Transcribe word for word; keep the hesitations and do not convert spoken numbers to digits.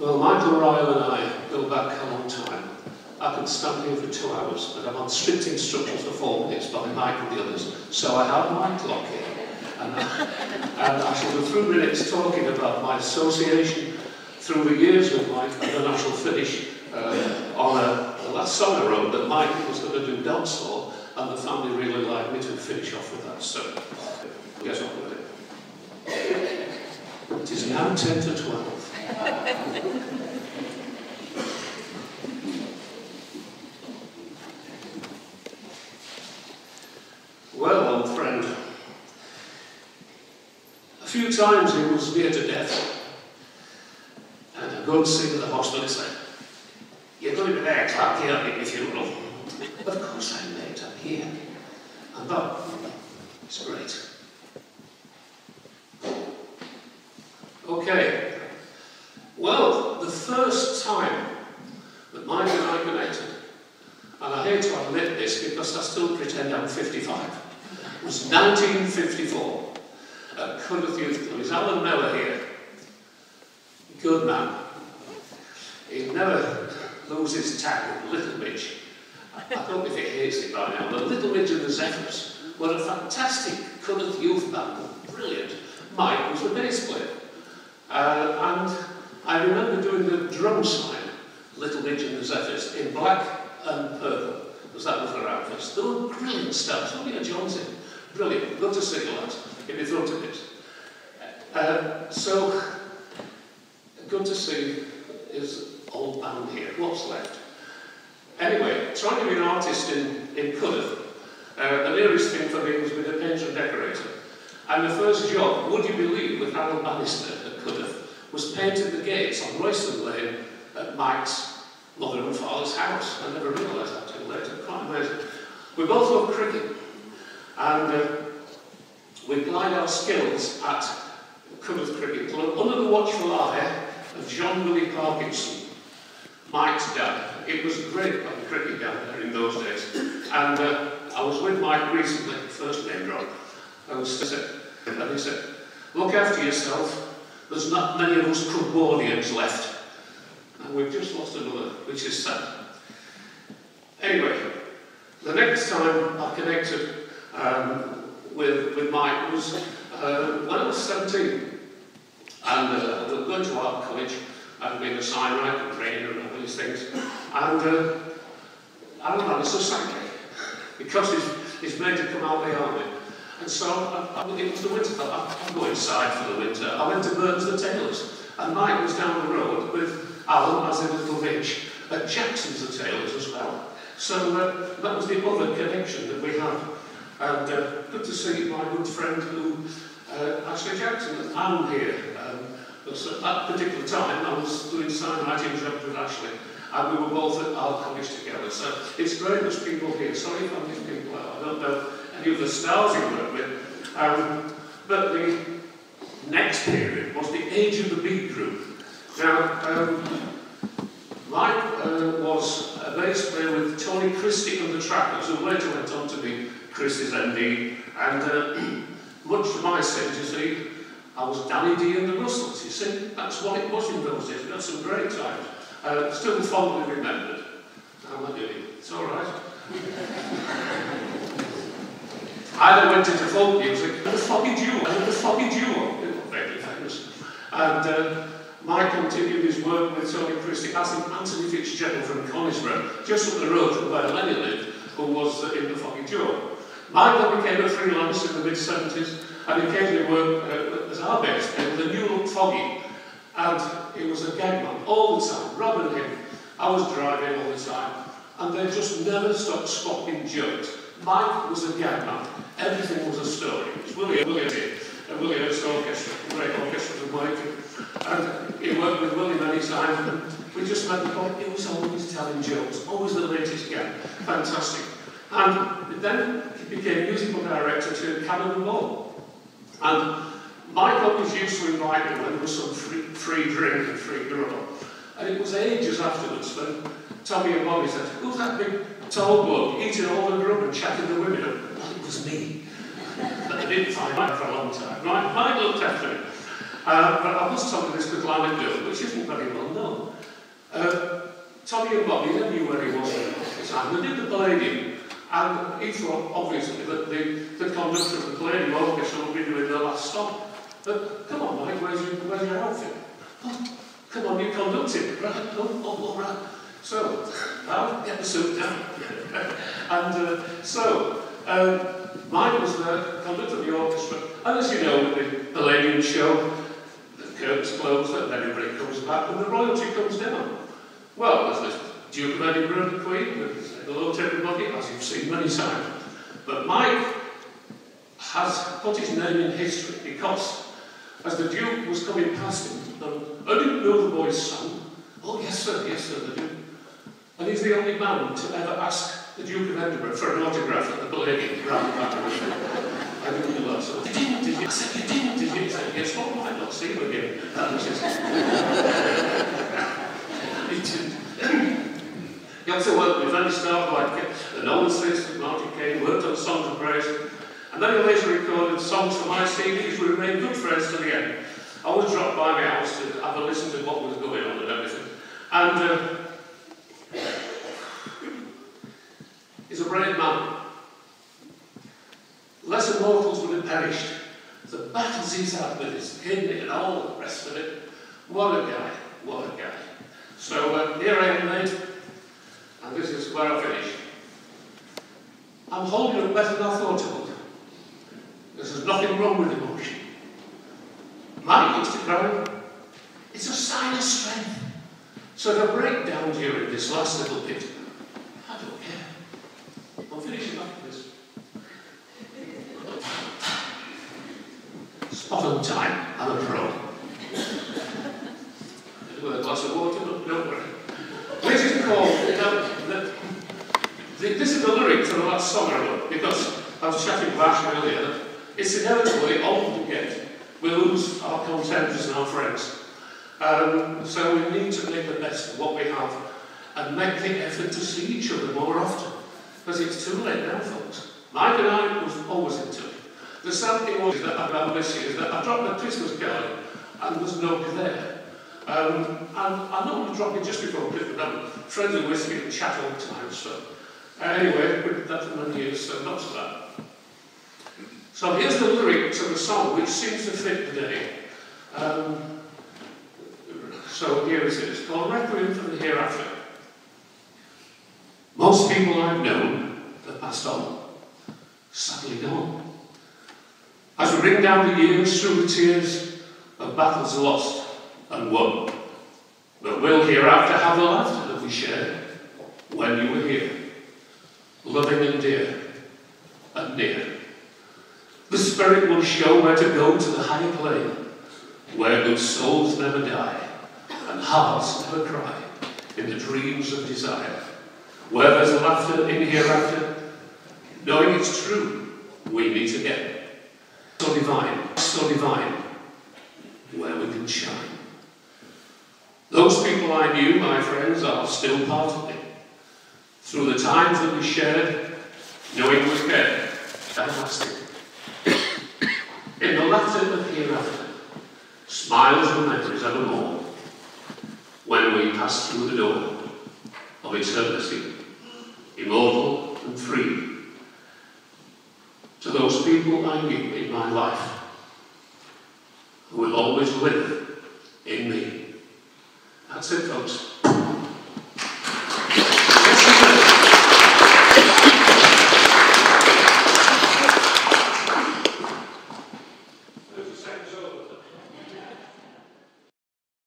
Well, Michael Ryal and I go back a long time. I could stand here for two hours, but I'm on strict instructions for four minutes by Mike and the others, so I have my clock here. And I, and I shall go through minutes talking about my association through the years with Mike, and then I shall finish uh, on a, a last song I wrote that Mike was going to do dance hall, and the family really liked me to finish off with that, so guess what we'll do. It is now ten to twelve. Well, old friend, a few times he was near to death, and a good singer at the hospital said, "You're going to be there, Clark, here at your funeral." Of course I'm late, I'm here. I'm not. It's great. Okay, well, the first time that Mike and I connected, and I hate to admit this because I still pretend I'm fifty-five, was nineteen fifty-four at Cudworth Youth Club. Is Alan Miller here? Good man. He never loses tag with Little Midge. I don't know if he hates it by now, but Little Midge and the Zephyrs were a fantastic Cudworth Youth band, brilliant. Mike was the bass player. Uh, and I remember doing the drum side, Little Mitch and the Zettis, in black and purple, because that was their outfits. They were brilliant stuff, Tony and Johnson, brilliant, good to sing a lot, if you thought of it. Uh, so, good to see his old band here, what's left. Anyway, trying to be an artist in, in Cudworth, uh, the nearest thing for me was being a painter and decorator. And the first job, would you believe, with Harold Bannister at Cudworth, was painting the gates on Royston Lane at Mike's mother and father's house. I never realised that until later, quite amazing. We both love cricket, and uh, we applied our skills at Cudworth Cricket Club under the watchful eye of John Willie Parkinson, Mike's dad. It was great having cricket down there in those days. And uh, I was with Mike recently, first name drop. I was sitting. And he said, "Look after yourself, there's not many of us Cumberlandians left." And we've just lost another, which is sad. Anyway, the next time I connected um, with, with Mike was uh, when I was seventeen. And uh, I was going to art college, I'd been a signwriter and trainer and all these things. And uh, Alan Bannister sank me, because he's, he's made to come out of the army. And so, I, I, it was the winter, I, I'd go inside for the winter. I went to Burns' The Tailors, and Mike was down the road with Alan as in Little Mitch at Jackson's The Tailors as well. So uh, that was the other connection that we had. And uh, good to see my good friend who, uh, Ashley Jackson, and Anne here. Um, because at that particular time, I was doing signwriting jobs with Ashley, and we were both at our college together. So it's very much people here. Sorry if I miss people out, I don't know of the stars he worked with, um, but the next period was the age of the beat group. Now, um, Mike uh, was a bass player with Tony Christie and the Trackers, who later went on to be Christie's M D, and uh, much to my sense, you see, I was Danny D and the Russells, you see, that's what it was in those days. We had some great times, uh, still fondly remembered. How am I doing? It's all right. I then went into folk music and the Foggy Duo, and the Foggy Duo, they were very famous. And uh, Mike continued his work with Tony Christie, as in Anthony Fitzgerald from Conisbro, just up the road from where Lenny lived, who was uh, in the Foggy Duo. Mike then became a freelance in the mid seventies, and occasionally worked uh, as our bass player with a new look Foggy. And it was a gangman all the time, Rob and him. I was driving all the time, and they just never stopped swapping jokes. Mike was a gangman. Everything was a story. It was Willie, Willie did, and Willie Oates Orchestra, great orchestra of Mike. And he worked with Willie many times, and we just met the point, it was always telling jokes, always the latest gang. Fantastic. And then he became musical director to Cannon and Ball. And Mike always used to invite him when there was some free, free drink and free gruel. And it was ages afterwards when Tommy and Molly said, "Who's that big tall bloke eating all the grub and chatting the women up?" It was me. But they didn't find Mike for a long time. Mike, Mike looked after him. Uh, but I was talking to this good line of Duke, which isn't very well known. Uh, Tommy and Bobby, they knew where he was at the time. They did the Palladium, and he thought, obviously, that the, the conductor of the Palladium orchestra would be doing their last stop. But, come on, Mike, where's your, where's your outfit? Oh, come on, you conducted. Right, oh, oh, all right. So, now, get the suit down. and uh, so, uh, mine was the conductor of the orchestra. And as you know, with the Palladium show, the curtains close, and everybody comes back, and the royalty comes down. Well, there's the Duke of Edinburgh and the Queen, with hello to everybody, as you've seen many times. But Mike has put his name in history, because as the Duke was coming past him, I didn't know the boy's son. Oh, yes, sir, yes, sir, the Duke. And he's the only man to ever ask the Duke of Edinburgh for an autograph at the Palladium. I didn't know that, so did you, did you? I said, you didn't, did you? He said, yes, well, I might not see you again. And he says, he also worked with Danny Starlight, the Nolanses, Martin Kane, worked on Songs of Praise, and then he later recorded songs for my C Ds. We remained good friends to the end. I always dropped by my house to have a listen to what was going on and everything. And uh, he's a brave man. Lesser mortals would have perished. The battles he's had with his kidney and all the rest of it. What a guy, what a guy. So uh, here I am, mate, and this is where I finish. I'm holding him better than I thought I would. There's nothing wrong with emotion. Mike used to cry. It's a sign of strength. So if I break down during this last little bit, I don't care. I'll finish it after this. Spot on time, I'm a pro. A glass of water, but don't worry. This is called, the, the, this is the lyric from the last song I wrote, because I was chatting with Ash earlier. It's inevitably all we get. We lose our contenders and our friends. Um, so we need to make the best of what we have and make the effort to see each other more often. Because it's too late now, folks. Mike and I was always in touch. The sad thing was that I've missed is that I dropped my Christmas card and there's nobody there. Um, and I know I dropped it just before Christmas. I'm friends and whiskey and chat all the time, so. Uh, anyway, we did that for many years, so not so bad. So here's the lyric to the song, which seems to fit today. Um, so here it is. It's called Requiem for the Hereafter. Most people I've known have passed on, sadly gone. As we ring down the years through the tears of battles lost and won, but we'll hereafter have the laughter that we shared when you were here, loving and dear and near. The spirit will show where to go to the higher plane, where good souls never die and hearts never cry in the dreams of desire, where there's laughter in hereafter, knowing it's true, we meet again. So divine, so divine, where we can shine. Those people I knew, my friends, are still part of me. Through the times that we shared, knowing we cared, fantastic. In the laughter of hereafter, smiles and memories evermore, when we pass through the door of eternity, immortal and free. To those people I knew in my life, who will always live in me. That's it, folks.